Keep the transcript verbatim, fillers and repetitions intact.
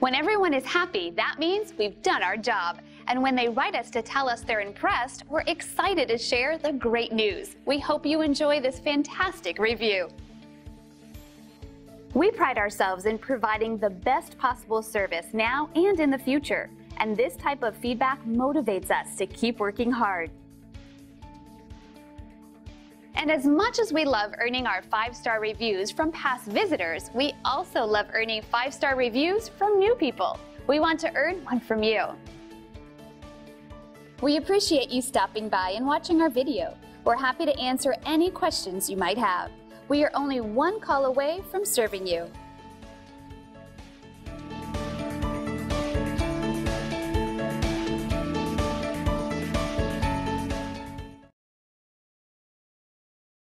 When everyone is happy, that means we've done our job. And when they write us to tell us they're impressed, we're excited to share the great news. We hope you enjoy this fantastic review. We pride ourselves in providing the best possible service now and in the future. And this type of feedback motivates us to keep working hard. And as much as we love earning our five-star reviews from past visitors, we also love earning five-star reviews from new people. We want to earn one from you. We appreciate you stopping by and watching our video. We're happy to answer any questions you might have. We are only one call away from serving you.